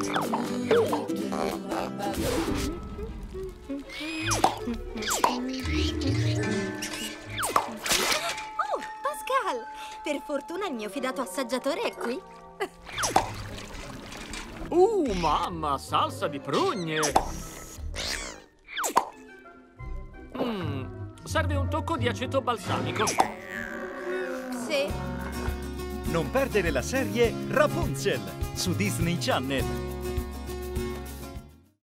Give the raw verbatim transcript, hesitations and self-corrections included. Oh, Pascal! Per fortuna il mio fidato assaggiatore è qui. Uh, mamma, salsa di prugne! Mm, serve un tocco di aceto balsamico. Sì. Non perdere la serie Rapunzel su Disney Channel.